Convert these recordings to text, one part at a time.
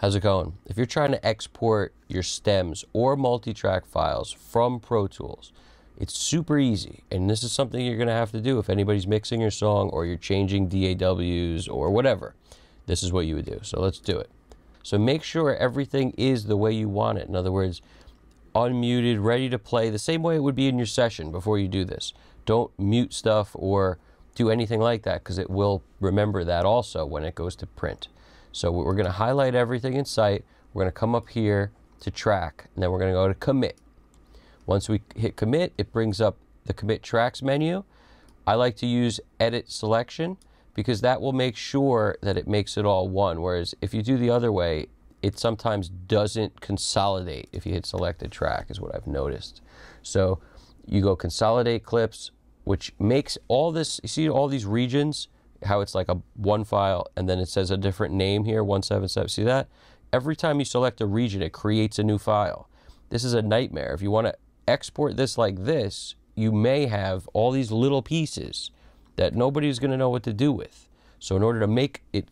How's it going? If you're trying to export your stems or multi-track files from Pro Tools, it's super easy, and this is something you're going to have to do if anybody's mixing your song or you're changing DAWs or whatever. This is what you would do, so let's do it. So make sure everything is the way you want it. In other words, unmuted, ready to play, the same way it would be in your session before you do this. Don't mute stuff or do anything like that, because it will remember that also when it goes to print. So we're going to highlight everything in sight. We're going to come up here to track, and then we're going to go to commit. Once we hit commit, it brings up the commit tracks menu. I like to use edit selection because that will make sure that it makes it all one. Whereas if you do the other way, it sometimes doesn't consolidate if you hit select a track, is what I've noticed. So you go consolidate clips, which makes all this, you see all these regions, how it's like a one file, and then it says a different name here, 177, see that? Every time you select a region, it creates a new file. This is a nightmare. If you want to export this like this, you may have all these little pieces that nobody's going to know what to do with. So in order to make it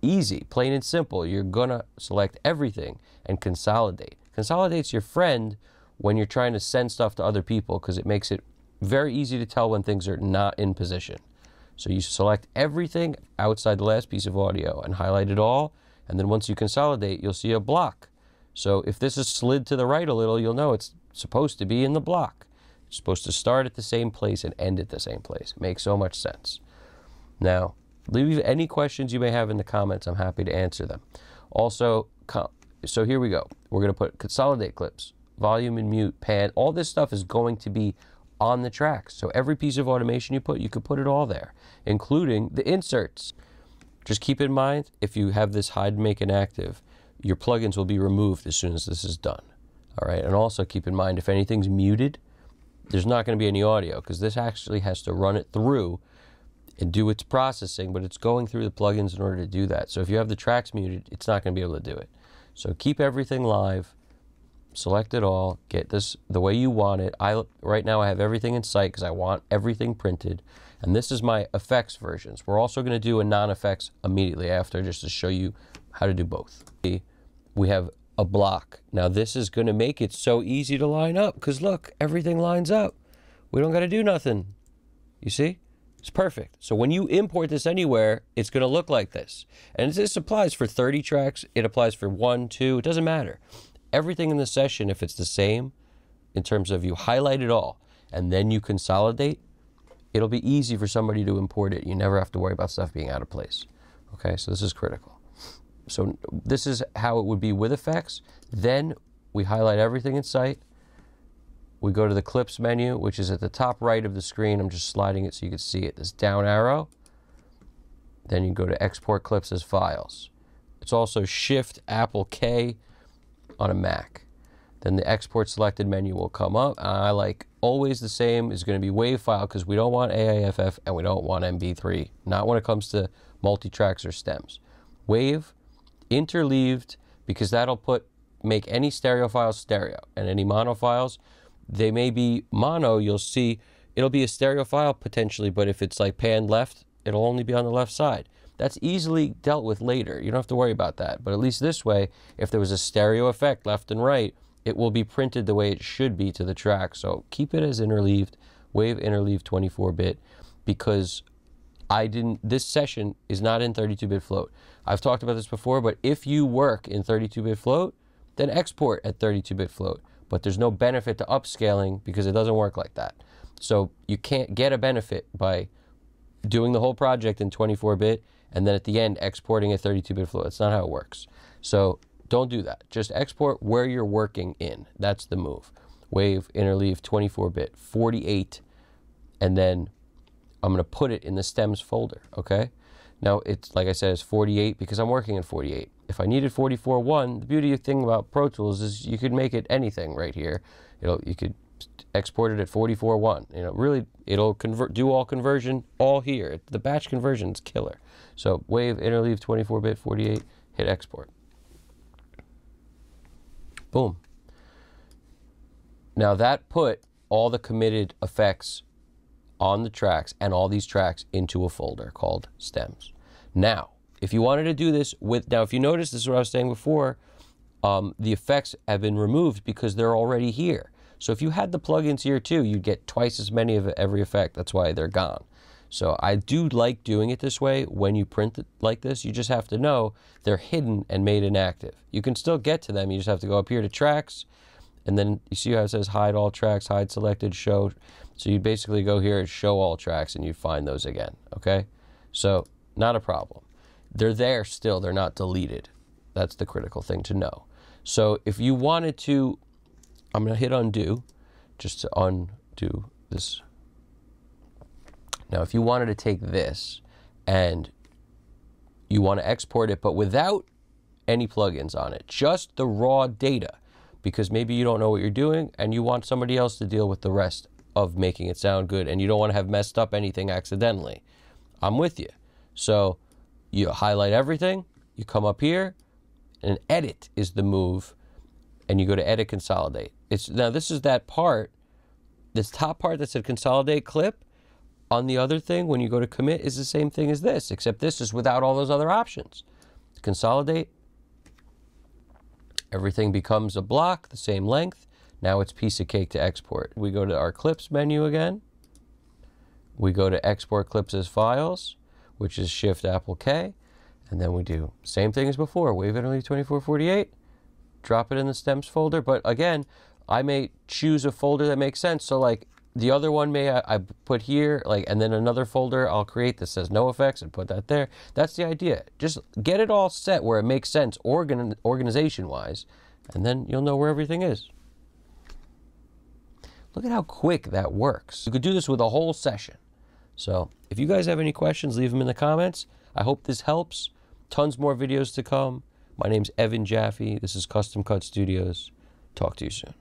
easy, plain and simple, you're gonna select everything and consolidate. Consolidate's your friend when you're trying to send stuff to other people, because it makes it very easy to tell when things are not in position. So you select everything outside the last piece of audio and highlight it all, and then once you consolidate, you'll see a block. So if this is slid to the right a little, you'll know it's supposed to be in the block. It's supposed to start at the same place and end at the same place. It makes so much sense. Now, leave any questions you may have in the comments. I'm happy to answer them. Also, so here we go. We're going to put consolidate clips, volume and mute, pan. All this stuff is going to be on the tracks. So every piece of automation you put, you could put it all there, including the inserts. Just keep in mind, if you have this hide, make, and active, your plugins will be removed as soon as this is done. All right. And also keep in mind, if anything's muted, there's not going to be any audio, because this actually has to run it through and do its processing, but it's going through the plugins in order to do that. So if you have the tracks muted, it's not going to be able to do it. So keep everything live, select it all, get this the way you want it. Right now I have everything in sight because I want everything printed. And this is my effects versions. We're also going to do a non-effects immediately after, just to show you how to do both. We have a block. Now this is going to make it so easy to line up, because look, everything lines up. We don't got to do nothing. You see? It's perfect. So when you import this anywhere, it's going to look like this. And this applies for 30 tracks. It applies for 1, 2, it doesn't matter. Everything in the session, if it's the same, in terms of you highlight it all and then you consolidate, it'll be easy for somebody to import it. You never have to worry about stuff being out of place. Okay, so this is critical. So this is how it would be with effects. Then we highlight everything in sight. We go to the clips menu, which is at the top right of the screen. I'm just sliding it so you can see it, this down arrow. Then you go to export clips as files. It's also Shift Apple K on a Mac. Then the export selected menu will come up. I like always the same is going to be WAV file, because we don't want AIFF and we don't want MP3, not when it comes to multi-tracks or stems. WAV, interleaved, because that'll make any stereo files stereo, and any mono files, they may be mono. You'll see it'll be a stereo file potentially, but if it's like pan left, it'll only be on the left side. That's easily dealt with later. You don't have to worry about that. But at least this way, if there was a stereo effect left and right, it will be printed the way it should be to the track. So keep it as interleaved, wave interleaved 24-bit, because this session is not in 32-bit float. I've talked about this before, but if you work in 32-bit float, then export at 32-bit float. But there's no benefit to upscaling because it doesn't work like that. So you can't get a benefit by doing the whole project in 24-bit and then at the end exporting a 32-bit float. That's not how it works. So don't do that. Just export where you're working in. That's the move. Wave, interleave, 24-bit, 48, and then I'm going to put it in the stems folder, okay? Now, it's like I said, it's 48 because I'm working in 48. If I needed 44.1, the beauty of thing about Pro Tools is you could make it anything right here. You could export it at 44.1. You know, really, it'll convert, do all conversion, all here. The batch conversion's killer. So wave, interleave, 24-bit, 48, hit export. Boom. Now that put all the committed effects on the tracks and all these tracks into a folder called stems. Now, If you wanted to do this with, now if you notice, this is what I was saying before, the effects have been removed because they're already here. So if you had the plugins here too, you'd get twice as many of every effect. That's why they're gone. So I do like doing it this way. When you print it like this, you just have to know they're hidden and made inactive. You can still get to them. You just have to go up here to tracks, and then you see how it says hide all tracks, hide selected, show. So you basically go here and show all tracks, and you find those again, okay? So not a problem. They're there still. They're not deleted. That's the critical thing to know. So if you wanted to, I'm going to hit undo just to undo this. Now, if you wanted to take this and you want to export it, but without any plugins on it, just the raw data, because maybe you don't know what you're doing and you want somebody else to deal with the rest of making it sound good and you don't want to have messed up anything accidentally. I'm with you. So you highlight everything, you come up here, and edit is the move, and you go to edit, consolidate. Now this is that part, this top part that said consolidate clip. On the other thing, when you go to commit, is the same thing as this, except this is without all those other options. Consolidate, everything becomes a block, the same length. Now it's piece of cake to export. We go to our clips menu again. We go to export clips as files, which is Shift Apple K. And then we do same thing as before, wave it only 2448, drop it in the stems folder. But again, I may choose a folder that makes sense. So like, the other one may I put here, like, and then another folder I'll create that says no effects and put that there. That's the idea. Just get it all set where it makes sense organization-wise, and then you'll know where everything is. Look at how quick that works. You could do this with a whole session. So if you guys have any questions, leave them in the comments. I hope this helps. Tons more videos to come. My name's Evan Jaffe. This is Custom Cut Studios. Talk to you soon.